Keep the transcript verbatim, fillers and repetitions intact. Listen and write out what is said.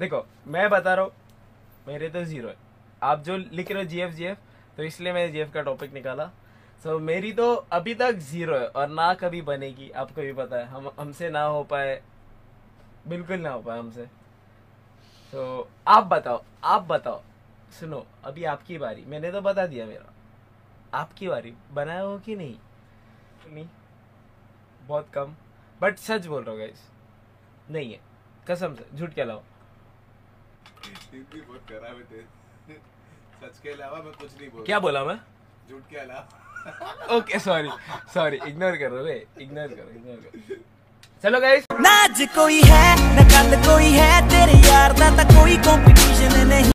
देखो मैं बता रहा हूँ मेरे तो जीरो है, आप जो लिख रहे हो जीएफ जीएफ, तो इसलिए मैंने जीएफ का टॉपिक निकाला। सो so, मेरी तो अभी तक जीरो है और ना कभी बनेगी, आपको भी पता है, हम हमसे ना हो पाए, बिल्कुल ना हो पाए हमसे। तो so, आप बताओ, आप बताओ, सुनो अभी आपकी बारी, मैंने तो बता दिया मेरा, आपकी बारी, बनाया हो कि नहीं? नहीं, बहुत कम, बट सच बोल रहा हूँ गाइस, नहीं है, कसम से, झूठ के अलावा सच के अलावा मैं कुछ नहीं बोल, क्या बोला मैं? झूठ के अलावा। ओके सॉरी सॉरी, इग्नोर करो रे, इग्नोर करो, इग्नोर करो। चलो गाइस, ना आज कोई है ना कल कोई है, तेरे यार दा कोई कॉम्पिटिशन नहीं।